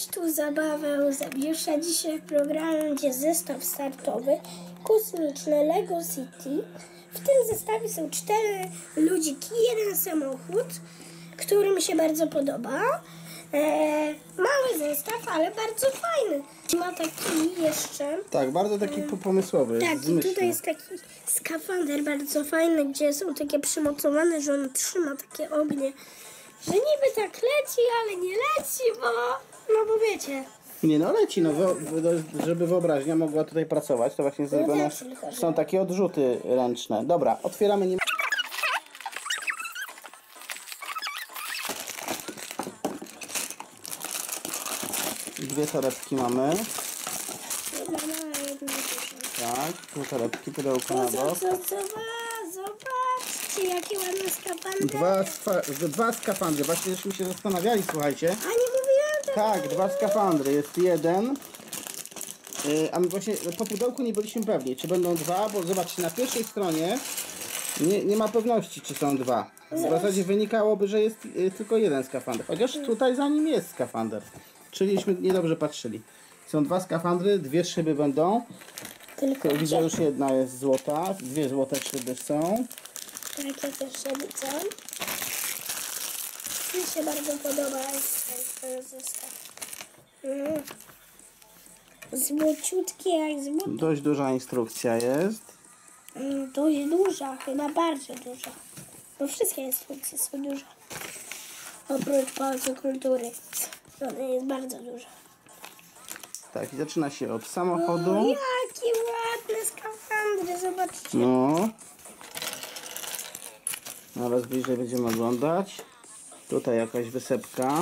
Cześć, tu zabawa Euzebiusza. Dzisiaj w programie będzie zestaw startowy kosmiczny Lego City. W tym zestawie są 4 ludziki, jeden samochód, który mi się bardzo podoba. Mały zestaw, ale bardzo fajny. Ma taki jeszcze... Tak, bardzo taki pomysłowy. Tak, zmyślny. I tutaj jest taki skafander bardzo fajny, gdzie są takie przymocowane, że on trzyma takie ognie. Że niby tak leci, ale nie leci, bo wiecie. Nie, no leci, no żeby wyobraźnia mogła tutaj pracować, to właśnie zrobione są takie odrzuty ręczne. Dobra, otwieramy nim. Dwie torebki mamy. Tak, dwie torebki, pudełko na bok. Zobaczcie, jakie ładne skafandry. Dwa skafandry, właśnie żeśmy się zastanawiali, słuchajcie. A nie mówiłam tego. Tak, dwa skafandry, jest jeden. A my właśnie po pudełku nie byliśmy pewni, czy będą dwa, bo zobaczcie, na pierwszej stronie nie ma pewności, czy są dwa. W zasadzie wynikałoby, że jest tylko jeden skafander, chociaż tutaj za nim jest skafander. Czyliśmy niedobrze patrzyli. Są dwa skafandry, dwie szyby będą. Widzę, już jedna jest złota, dwie złote szyby są. Takie też szyby są. Mi się bardzo podoba ten zestaw. Złociutkie jak złoto. Dość duża instrukcja jest. Dość duża, chyba bardzo duża. Bo wszystkie instrukcje są duże. Oprócz Pałacu Kultury. Ona jest bardzo duża. Tak, i zaczyna się od samochodu. O, jakie ładne skafandry, zobaczcie. No. Zaraz bliżej będziemy oglądać. Tutaj jakaś wysepka.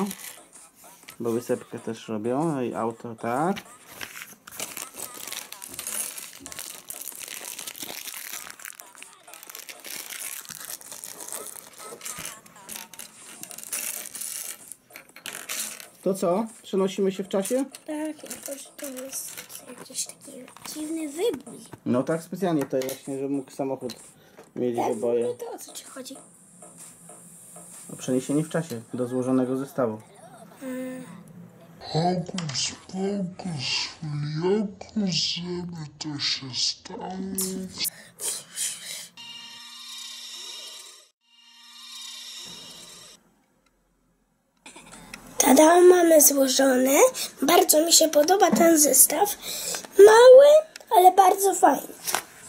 Bo wysepkę też robią. No i auto, tak. To co? Przenosimy się w czasie? Tak, tylko że to jest jakiś taki dziwny wybój. No tak, specjalnie to jest właśnie, żeby mógł samochód mieć wyboje. No to o co ci chodzi? O przeniesienie w czasie do złożonego zestawu. Hokus pokus, jaku, żeby to się stało. Tada, mamy złożone. Bardzo mi się podoba ten zestaw. Mały, ale bardzo fajny.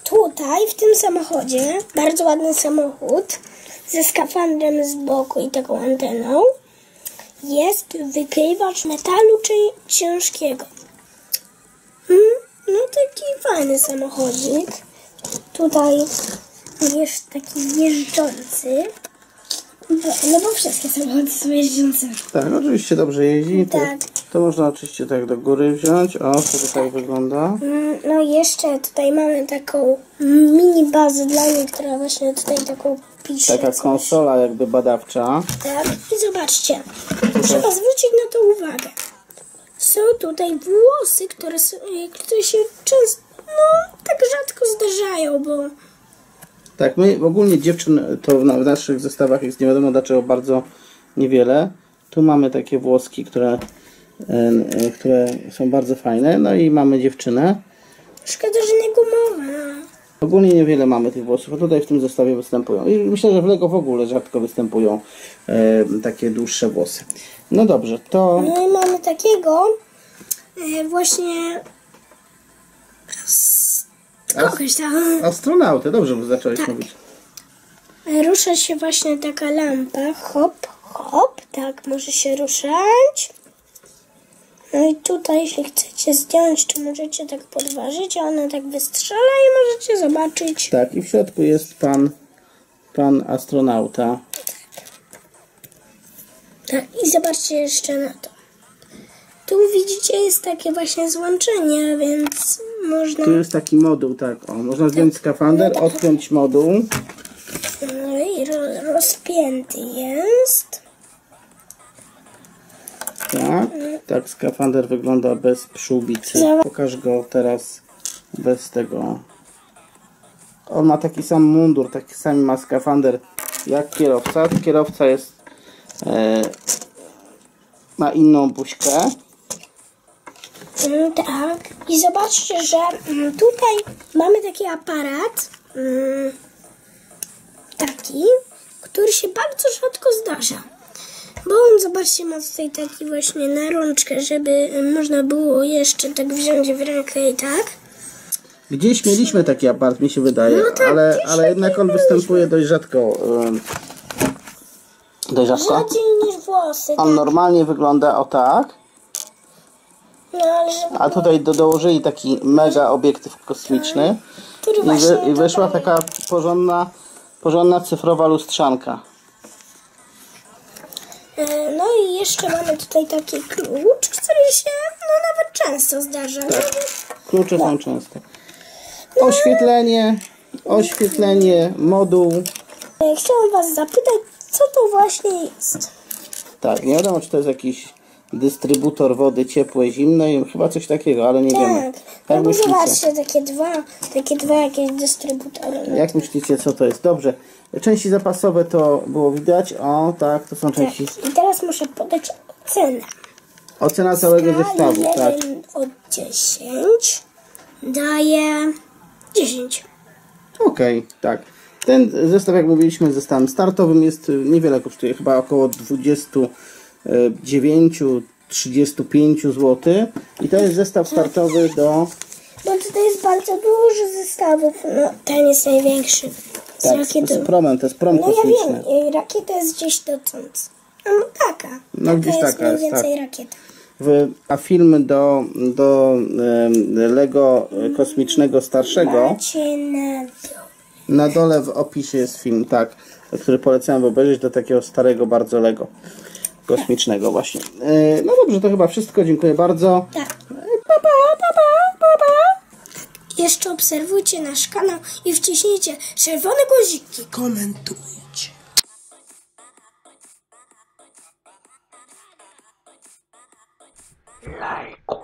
Tutaj, w tym samochodzie, bardzo ładny samochód ze skafandrem z boku i taką anteną, jest wykrywacz metalu czy ciężkiego. No taki fajny samochodzik. Tutaj jest taki jeżdżący. No bo wszystkie samochody są jeźdzące. Tak, oczywiście dobrze jeździ. Tak. To można oczywiście tak do góry wziąć. O, to tak, tak wygląda. No i jeszcze tutaj mamy taką mini bazę dla niej, która właśnie tutaj taką pisze. Taka coś. Konsola jakby badawcza. Tak, i zobaczcie. Trzeba zwrócić na to uwagę. Są tutaj włosy, które się często, tak rzadko zdarzają, bo... Tak, my ogólnie dziewczyn to w naszych zestawach jest nie wiadomo dlaczego bardzo niewiele. Tu mamy takie włoski, które są bardzo fajne. No i mamy dziewczynę. Szkoda, że nie gumowa. Ogólnie niewiele mamy tych włosów, a tutaj w tym zestawie występują. I myślę, że w Lego w ogóle rzadko występują takie dłuższe włosy. No dobrze, to... No i mamy takiego właśnie... Astronautę, dobrze by zacząłeś mówić. Rusza się właśnie taka lampa, hop, hop, tak, może się ruszać. No i tutaj, jeśli chcecie zdjąć, to możecie tak podważyć, a ona tak wystrzela i możecie zobaczyć. Tak, i w środku jest pan astronauta. Tak, i zobaczcie jeszcze na to. Tu widzicie, jest takie właśnie złączenie, więc można... Tu jest taki moduł, tak, o, można zdjąć skafander, odpiąć moduł. No i rozpięty jest. Tak, tak skafander wygląda bez przyłbicy. Pokaż go teraz bez tego. On ma taki sam mundur, taki sam ma skafander jak kierowca. Kierowca jest... ma inną buźkę. Tak. I zobaczcie, że tutaj mamy taki aparat. Taki, który się bardzo rzadko zdarza. Bo on, zobaczcie, ma tutaj taki właśnie na rączkę, żeby można było jeszcze tak wziąć w rękę i tak. Gdzieś mieliśmy taki aparat, mi się wydaje, no tak, ale jednak on występuje dość rzadko. Dość rzadko? Rzadziej niż włosy. On tak normalnie wygląda, o tak. No, ale żeby... A tutaj dołożyli taki mega obiektyw kosmiczny. No, i wyszła taka porządna cyfrowa lustrzanka. No i jeszcze mamy tutaj taki klucz, który się nawet często zdarza. Tak. Klucze są często. Oświetlenie, moduł. Chciałam was zapytać, co to właśnie jest? Tak, nie wiadomo, czy to jest jakiś dystrybutor wody ciepłej, zimnej, chyba coś takiego, ale nie wiemy. Tak, no zobaczcie, takie dwa jakieś dystrybutory. Jak myślicie, co to jest? Dobrze. Części zapasowe to było widać. O, tak, to są części. I teraz muszę podać ocenę. Ocena całego zestawu, tak. 1 od 10 daje 10. Okej, tak. Ten zestaw, jak mówiliśmy, zestawem startowym jest, niewiele kosztuje, chyba około 29-35 zł. I to jest zestaw startowy do... Bo tutaj jest bardzo dużo zestawów. No, ten jest największy. Z tak, rakietą. Z promem, to jest prom kosmiczny. No ja wiem, rakieta jest gdzieś dotąd. No taka. No taka gdzieś jest taka jest, tak. Rakieta. A film do Lego kosmicznego starszego macie na dole. Na dole w opisie jest film, tak, który polecałem obejrzeć, do takiego starego bardzo Lego kosmicznego tak. Właśnie. No dobrze, to chyba wszystko. Dziękuję bardzo. Tak. Pa, pa. Jeszcze obserwujcie nasz kanał i wciśnijcie czerwone guziki. Komentujcie. Lajku.